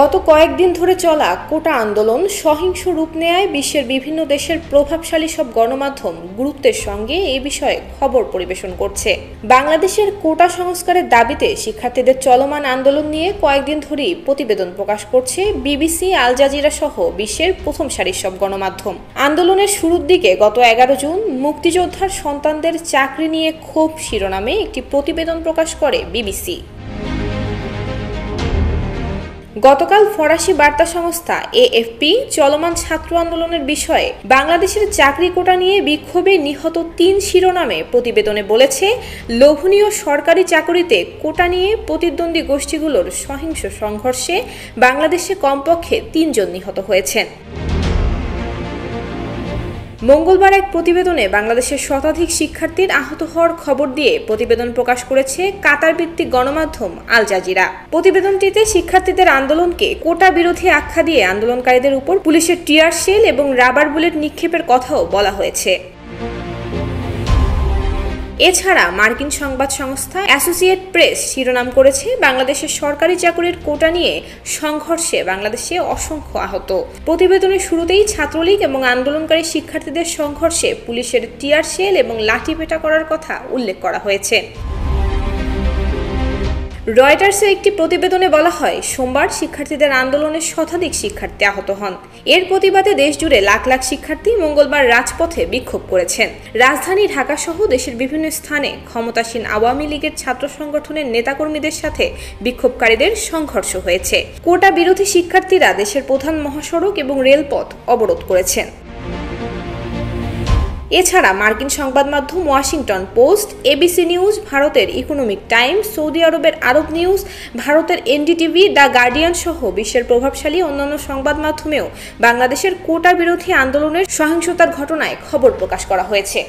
গত কয়েকদিন ধরে চলা কোটা আন্দোলন সহিংস রূপ নেয়ায় বিশ্বের বিভিন্ন দেশের প্রভাবশালী সব গণমাধ্যম গুরুত্বের সঙ্গে এ বিষয়ে খবর পরিবেশন করছে। বাংলাদেশের কোটা সংস্কারের দাবিতে শিক্ষার্থীদের চলমান আন্দোলন নিয়ে কয়েকদিন ধরেই প্রতিবেদন প্রকাশ করছে বিবিসি, আল জাজিরা সহ বিশ্বের প্রথম সারির সব গণমাধ্যম। আন্দোলনের শুরুর দিকে গত 11 জুন মুক্তিযোদ্ধার সন্তানদের চাকরি নিয়ে ক্ষোভ শিরোনামে একটি প্রতিবেদন প্রকাশ করে বিবিসি। গতকাল ফরাসি বার্তা সংস্থা এএফপি চলমান ছাত্র আন্দোলনের বিষয়ে বাংলাদেশের চাকরি কোটা নিয়ে বিক্ষোভে নিহত 3 শিরোনামে প্রতিবেদনে বলেছে, লোভনীয় সরকারি চাকরিতে কোটা নিয়ে প্রতিদ্বন্দ্বী গোষ্ঠীগুলোর সহিংস সংঘর্ষে বাংলাদেশে কমপক্ষে 3 জন নিহত হয়েছেন। মঙ্গলবার এক প্রতিবেদনে বাংলাদেশের শতাধিক শিক্ষার্থীর আহত হওয়ার খবর দিয়ে প্রতিবেদন প্রকাশ করেছে কাতার ভিত্তিক গণমাধ্যম আল জাজিরা। প্রতিবেদনটিতে শিক্ষার্থীদের আন্দোলনকে কোটা বিরোধী আখ্যা দিয়ে আন্দোলনকারীদের উপর পুলিশের টিয়ার শেল এবং রাবার বুলেট নিক্ষেপের কথাও বলা হয়েছে। এছাড়া মার্কিন সংবাদ সংস্থা অ্যাসোসিয়েট প্রেস শিরোনাম করেছে, বাংলাদেশের সরকারি চাকরির কোটা নিয়ে সংঘর্ষে বাংলাদেশে অসংখ্য আহত। প্রতিবেদনের শুরুতেই ছাত্রলীগ এবং আন্দোলনকারী শিক্ষার্থীদের সংঘর্ষে পুলিশের টিয়ার শেল এবং লাঠি পেটা করার কথা উল্লেখ করা হয়েছে। রয়টার্সের একটি প্রতিবেদনে বলা হয়, সোমবার শিক্ষার্থীদের আন্দোলনে শতাধিক শিক্ষার্থী আহত হন। এর প্রতিবাদে দেশজুড়ে লাখ লাখ শিক্ষার্থী মঙ্গলবার রাজপথে বিক্ষোভ করেছেন। রাজধানী ঢাকাসহ দেশের বিভিন্ন স্থানে ক্ষমতাসীন আওয়ামী লীগের ছাত্র সংগঠনের নেতাকর্মীদের সাথে বিক্ষোভকারীদের সংঘর্ষ হয়েছে। কোটা বিরোধী শিক্ষার্থীরা দেশের প্রধান মহাসড়ক এবং রেলপথ অবরোধ করেছেন। এছাড়া মার্কিন সংবাদ মাধ্যম ওয়াশিংটন পোস্ট, এবিসি নিউজ, ভারতের ইকোনমিক টাইমস, সৌদি আরবের আরব নিউজ, ভারতের এনডিটিভি, দ্য গার্ডিয়ান সহ বিশ্বের প্রভাবশালী অন্যান্য সংবাদ মাধ্যমেও বাংলাদেশের কোটা বিরোধী আন্দোলনের সহিংসতার ঘটনায় খবর প্রকাশ করা হয়েছে।